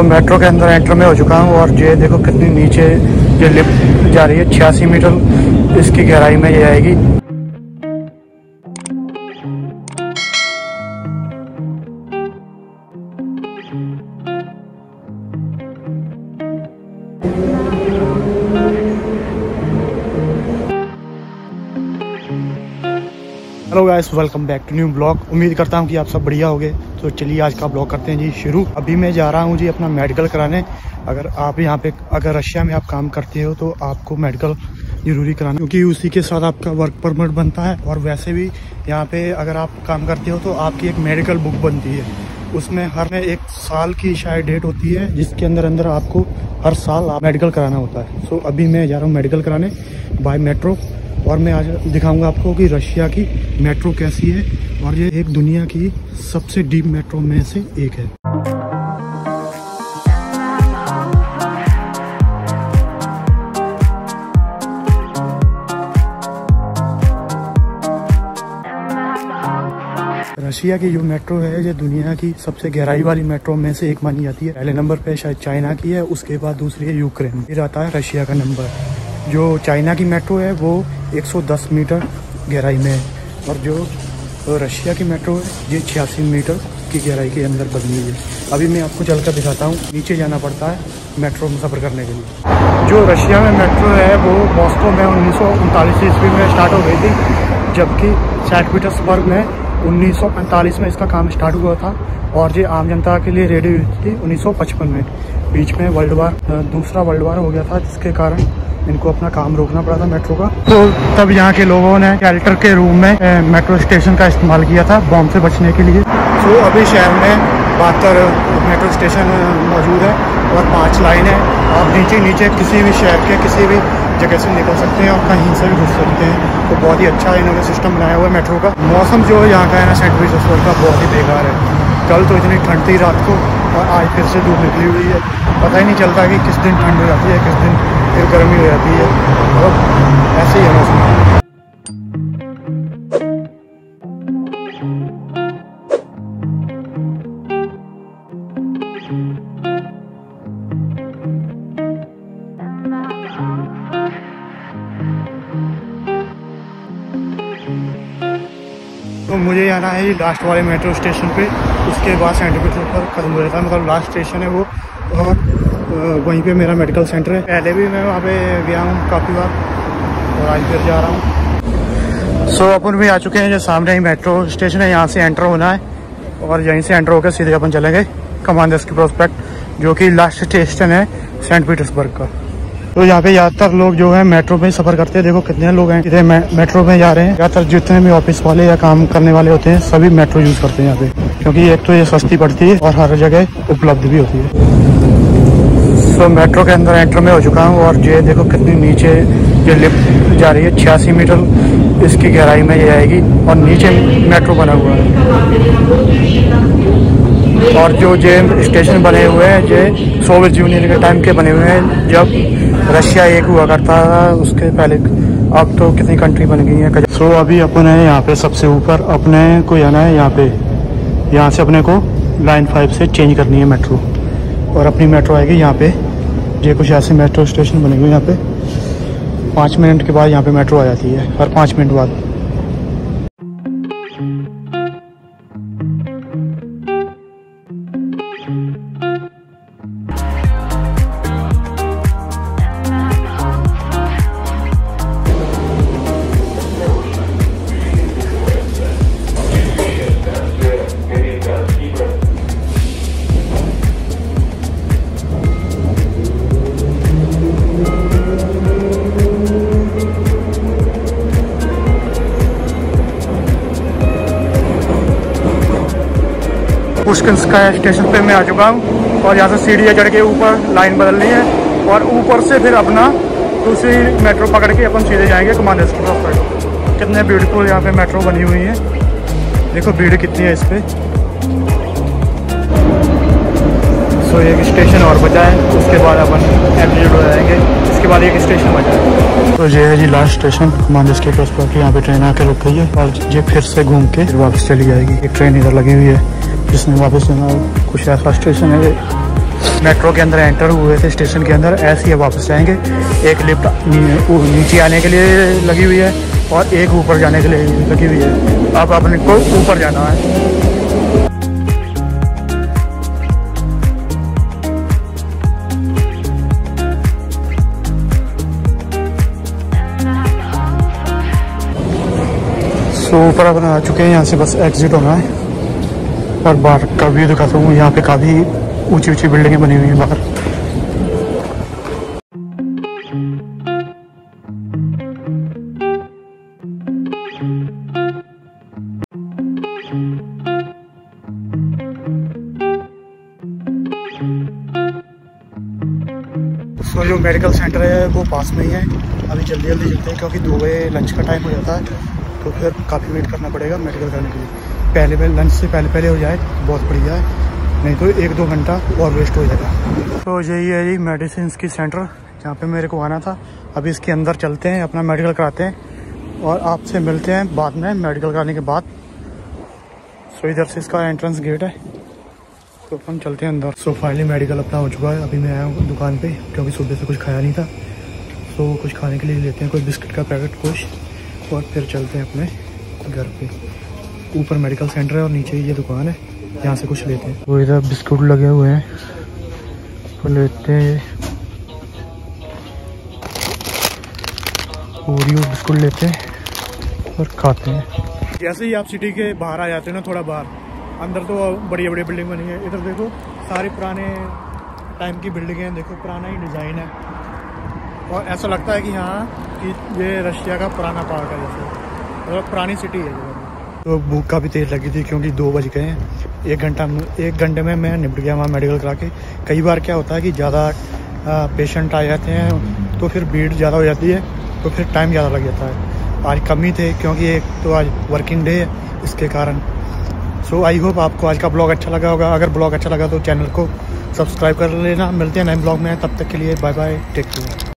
तो मेट्रो के अंदर एंटर में हो चुका हूँ और ये देखो कितनी नीचे ये लिफ्ट जा रही है। 86 मीटर इसकी गहराई में ये आएगी। Hello guys, welcome back to new blog. उम्मीद करता हूं कि आप सब बढ़िया होगे। तो चलिए आज का ब्लॉग करते हैं जी शुरू। अभी मैं जा रहा हूं जी अपना मेडिकल कराने। अगर आप यहां पे अगर रशिया में आप काम करते हो तो आपको मेडिकल ज़रूरी कराना, क्योंकि उसी के साथ आपका वर्क परमिट बनता है। और वैसे भी यहाँ पे अगर आप काम करते हो तो आपकी एक मेडिकल बुक बनती है, उसमें हर एक साल की शायद डेट होती है जिसके अंदर आपको हर साल मेडिकल कराना होता है। सो अभी मैं जा रहा हूँ मेडिकल कराने बाय मेट्रो, और मैं आज दिखाऊंगा आपको कि रशिया की मेट्रो कैसी है, और ये एक दुनिया की सबसे डीप मेट्रो में से एक है। रशिया की जो मेट्रो है ये दुनिया की सबसे गहराई वाली मेट्रो में से एक मानी जाती है। पहले नंबर पे शायद चाइना की है, उसके बाद दूसरी है यूक्रेन, फिर आता है रशिया का नंबर। जो चाइना की मेट्रो है वो 110 मीटर गहराई में है, और जो रशिया की मेट्रो है ये 86 मीटर की गहराई के अंदर बनी हुई है। अभी मैं आपको चलकर दिखाता हूँ। नीचे जाना पड़ता है मेट्रो में सफ़र करने के लिए। जो रशिया में मेट्रो है वो मॉस्को में 1939 ईस्वी में स्टार्ट हो गई थी, जबकि सेंट पीटर्सबर्ग में 1945 में इसका काम स्टार्ट हुआ था, और ये आम जनता के लिए रेडी हुई थी 1955 में। बीच में दूसरा वर्ल्ड वार हो गया था, जिसके कारण इनको अपना काम रोकना पड़ा था मेट्रो का। तो तब यहाँ के लोगों ने शेल्टर के रूम में मेट्रो स्टेशन का इस्तेमाल किया था बॉम्ब से बचने के लिए। तो अभी शहर में 72 मेट्रो स्टेशन मौजूद है और 5 लाइन है। आप नीचे किसी भी शहर के किसी भी जगह से निकल सकते हैं और कहीं से भी घुस सकते हैं। तो बहुत ही अच्छा इन्होंने सिस्टम बनाया हुआ है मेट्रो का। मौसम जो यहाँ का है ना सेंट पीटर्सबर्ग का, बहुत ही बेकार है। कल तो इतनी ठंड थी रात को, और आज फिर से धूप निकली हुई है। पता ही नहीं चलता कि किस दिन ठंड हो जाती है, किस दिन फिर गर्मी हो जाती है, और ऐसे ही है मौसम। तो मुझे जाना है ये लास्ट वाले मेट्रो स्टेशन पे, उसके बाद सेंट पीटर्सबर्ग खत्म हो जाता है, मतलब लास्ट स्टेशन है वो, और वहीं पे मेरा मेडिकल सेंटर है। पहले भी मैं वहाँ पे गया हूँ काफ़ी बार, और आज फिर जा रहा हूँ। सो अपन भी आ चुके हैं, जो सामने ही मेट्रो स्टेशन है, यहाँ से एंटर होना है, और यहीं से एंटर होकर सीधे अपन चलेंगे कमांडर्स की प्रोस्पेक्ट, जो कि लास्ट स्टेशन है सेंट पीटर्सबर्ग का। तो यहाँ पे ज़्यादातर लोग जो है मेट्रो में सफ़र करते हैं। देखो कितने लोग हैं, कितने मेट्रो में जा रहे हैं। ज़्यादातर जितने भी ऑफिस वाले या काम करने वाले होते हैं सभी मेट्रो यूज़ करते हैं यहाँ पे, क्योंकि एक तो ये सस्ती पड़ती है और हर जगह उपलब्ध भी होती है। सो मेट्रो के अंदर एंटर में हो चुका हूँ, और ये देखो कितनी नीचे ये लिफ्ट जा रही है। 86 मीटर इसकी गहराई में ये आएगी, और नीचे मेट्रो बना हुआ है। और जो ये स्टेशन बने हुए हैं ये सोवियत यूनियन के टाइम के बने हुए हैं, जब रशिया एक हुआ करता था, उसके पहले। अब तो कितनी कंट्री बन गई हैं। सो अभी अपन है यहाँ पे सबसे ऊपर, अपने को जाना है यहाँ पे, यहाँ से अपने को लाइन 5 से चेंज करनी है मेट्रो, और अपनी मेट्रो आएगी यहाँ पे। ये कुछ ऐसे मेट्रो स्टेशन बने हुए यहाँ पे, 5 मिनट के बाद यहाँ पे मेट्रो आ जाती है, हर 5 मिनट बाद। पुष्किनस्काया स्टेशन पे मैं आ चुका हूँ, और यहाँ से सीढ़ियाँ चढ़ के ऊपर लाइन बदलनी है, और ऊपर से फिर अपना दूसरी मेट्रो पकड़ के अपन सीधे जाएंगे कमांडर्स की प्रोस्पेक्ट। कितने ब्यूटीफुल यहाँ पे मेट्रो बनी हुई है, देखो भीड़ कितनी है इस पर। सो एक स्टेशन और बचा है, उसके बाद अपन एग्जिट हो जाएंगे, इसके बाद एक स्टेशन बचा है। तो ये है जी लास्ट स्टेशन कमांडर्स की प्रोस्पेक्ट। यहाँ पे ट्रेन आके रुक गई है, और ये फिर से घूम के वापस चली जाएगी। एक ट्रेन इधर लगी हुई है, जिसने वापस जाना। कुछ ऐसा स्टेशन है मेट्रो के अंदर एंटर हुए थे स्टेशन के अंदर, ऐसे ही वापस जाएंगे। एक लिफ्ट नीचे आने के लिए लगी हुई है और एक ऊपर जाने के लिए लगी हुई है। अब अपने को ऊपर जाना है। तो ऊपर अपन आ चुके हैं, यहाँ से बस एग्जिट होना है। और बाहर का व्यू दिखाता हूँ, यहाँ पे काफ़ी ऊंची ऊंची बिल्डिंगें बनी हुई हैं बाहर। तो जो मेडिकल सेंटर है वो पास में ही है। अभी जल्दी जल्दी चलते हैं क्योंकि 2 बजे लंच का टाइम हो जाता है, तो फिर काफ़ी वेट करना पड़ेगा मेडिकल करने के लिए। पहले लंच से पहले हो जाए बहुत बढ़िया है, नहीं तो 1-2 घंटा और वेस्ट हो जाएगा। तो यही है जी मेडिसिन की सेंटर, जहाँ पे मेरे को आना था। अभी इसके अंदर चलते हैं, अपना मेडिकल कराते हैं और आपसे मिलते हैं बाद में मेडिकल कराने के बाद। सो इधर से इसका एंट्रेंस गेट है, तो अपन चलते हैं अंदर। सो फाइनली मेडिकल अपना हो चुका है। अभी मैं आया हूँ दुकान पर क्योंकि सुबह से कुछ खाया नहीं था। सो कुछ खाने के लिए लेते हैं, कोई बिस्किट का पैकेट कुछ, और फिर चलते हैं अपने घर पे। ऊपर मेडिकल सेंटर है और नीचे ये दुकान है, यहाँ से कुछ लेते हैं। वो इधर बिस्कुट लगे हुए हैं, वो लेते हैं। ओरियो बिस्कुट लेते हैं और खाते हैं। जैसे ही आप सिटी के बाहर आ जाते हो ना, थोड़ा बाहर अंदर तो बड़ी बड़ी बिल्डिंग बनी है। इधर देखो सारी पुराने टाइम की बिल्डिंगें हैं, देखो पुराना ही डिज़ाइन है। और ऐसा लगता है कि यहाँ कि ये रशिया का पुराना पार्क है, जैसे मतलब तो पुरानी सिटी है। तो भूख काफ़ी तेज़ लगी थी क्योंकि 2 बज गए हैं। 1 घंटे में मैं निपट गया वहाँ मेडिकल करा के। कई बार क्या होता है कि ज़्यादा पेशेंट आ जाते हैं तो फिर भीड़ ज़्यादा हो जाती है, तो फिर टाइम ज़्यादा लग जाता है। आज कम ही थे क्योंकि एक तो आज वर्किंग डे है इसके कारण। सो आई होप आपको आज का ब्लॉग अच्छा लगा होगा। अगर ब्लॉग अच्छा लगा तो चैनल को सब्सक्राइब कर लेना। मिलते हैं नए ब्लॉग में, तब तक के लिए बाय बाय, टेक केयर।